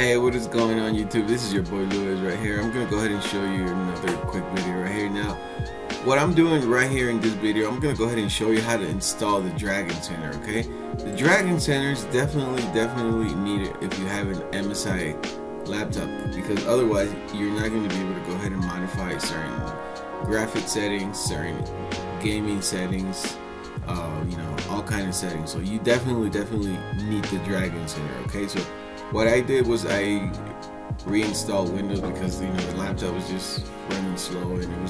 Hey, what is going on YouTube? This is your boy Lewis right here. I'm gonna go ahead and show you another quick video right here. Now what I'm doing right here in this video, I'm gonna go ahead and show you how to install the Dragon Center. Okay, the Dragon Center is definitely needed if you have an MSI laptop, because otherwise you're not going to be able to go ahead and modify certain graphic settings, certain gaming settings, you know, all kind of settings. So you definitely need the Dragon Center. Okay, so what I did was I reinstalled Windows because, you know, the laptop was just running slow and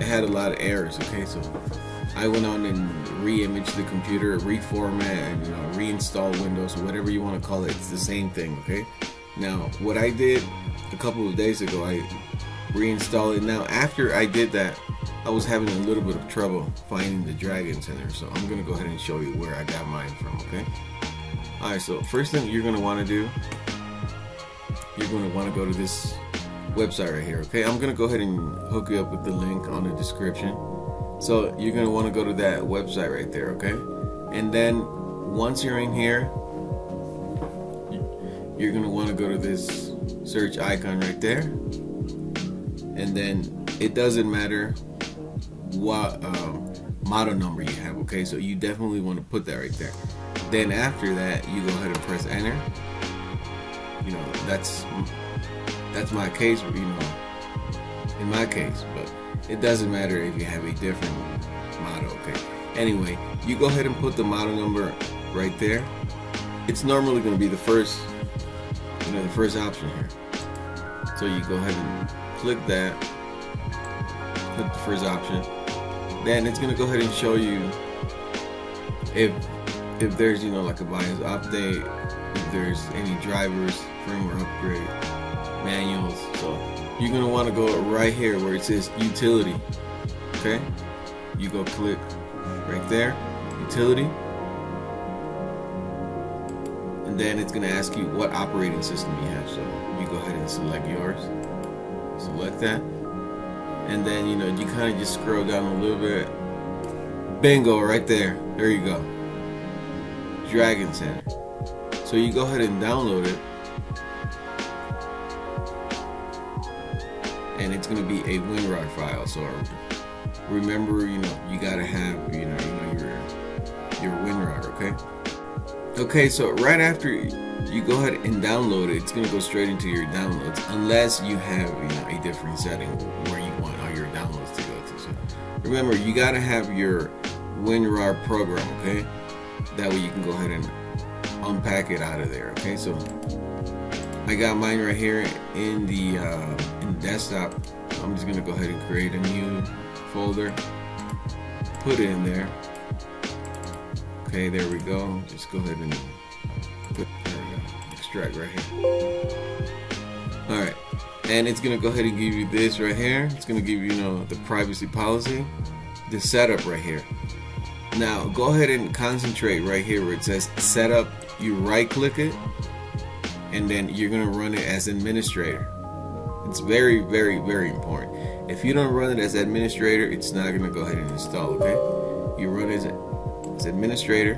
it had a lot of errors. Okay, so I went on and re-imaged the computer, reformat, and, you know, reinstall Windows, whatever you want to call it. It's the same thing. Okay, now what I did a couple of days ago, I reinstalled it. Now after I did that, I was having a little bit of trouble finding the Dragon Center, so I'm gonna go ahead and show you where I got mine from. Okay. Alright, so first thing you're going to want to do, you're going to want to go to this website right here, okay? I'm going to go ahead and hook you up with the link on the description. So you're going to want to go to that website right there, okay? And then once you're in here, you're going to want to go to this search icon right there. And then it doesn't matter what model number you have, okay? So you definitely want to put that right there. Then after that, you go ahead and press enter. You know, that's my case, you know, in my case, but it doesn't matter if you have a different model, okay? Anyway, you go ahead and put the model number right there. It's normally going to be the first, you know, the first option here. So you go ahead and click that, click the first option. Then it's going to go ahead and show you if there's, you know, like a BIOS update, if there's any drivers, firmware upgrade, manuals. So you're gonna want to go right here where it says utility. Okay, you go click right there, utility, and then it's gonna ask you what operating system you have. So you go ahead and select yours, select that, and then, you know, you kind of just scroll down a little bit. Bingo, right there. There you go. Dragon Center. So you go ahead and download it, and it's gonna be a WinRAR file. So remember, you know, you gotta have, you know your WinRAR. Okay. Okay. So right after you go ahead and download it, it's gonna go straight into your downloads, unless you have, you know, a different setting where you want all your downloads to go to. So remember, you gotta have your WinRAR program. Okay. That way you can go ahead and unpack it out of there. Okay, so I got mine right here in the in desktop. I'm just gonna go ahead and create a new folder, put it in there. Okay, there we go. Just go ahead and put, there we go, extract right here. All right, and it's gonna go ahead and give you this right here. It's gonna give you, you know, the privacy policy, the setup right here. Now go ahead and concentrate right here where it says setup. You right click it, and then you're gonna run it as administrator. It's very, very, very important. If you don't run it as administrator, it's not gonna go ahead and install. Okay, you run it as administrator.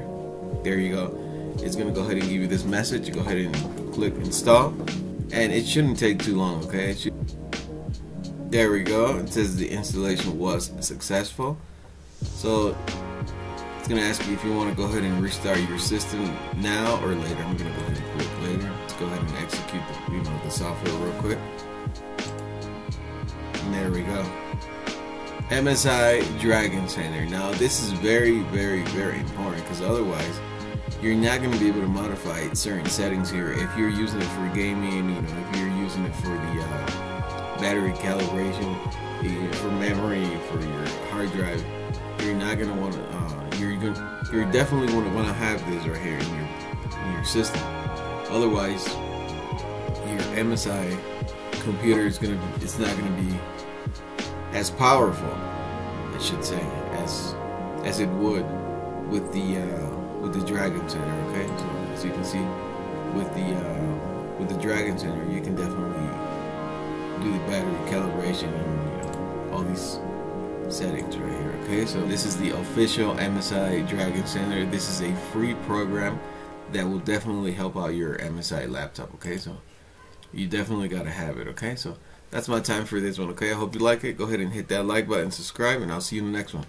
There you go. It's gonna go ahead and give you this message. You go ahead and click install, and it shouldn't take too long. Okay, it should. There we go. It says the installation was successful. So it's gonna ask you if you want to go ahead and restart your system now or later. I'm gonna go ahead and click later. Let's go ahead and execute the, you know, the software real quick. And there we go. MSI Dragon Center. Now this is very, very, very important, because otherwise you're not gonna be able to modify certain settings here. If you're using it for gaming, you know, if you're using it for the battery calibration, for memory, for your hard drive, you're not gonna want to. You're definitely gonna want to have this right here in your system. Otherwise, your MSI computer is it's not gonna be as powerful, I should say, as it would with the Dragon Center. Okay, so as you can see, with the Dragon Center, you can definitely do the battery calibration and, you know, all these settings right here. Okay, so this is the official MSI Dragon Center. This is a free program that will definitely help out your MSI laptop. Okay, so you definitely gotta have it. Okay, so that's my time for this one. Okay, I hope you like it. Go ahead and hit that like button, subscribe, and I'll see you in the next one.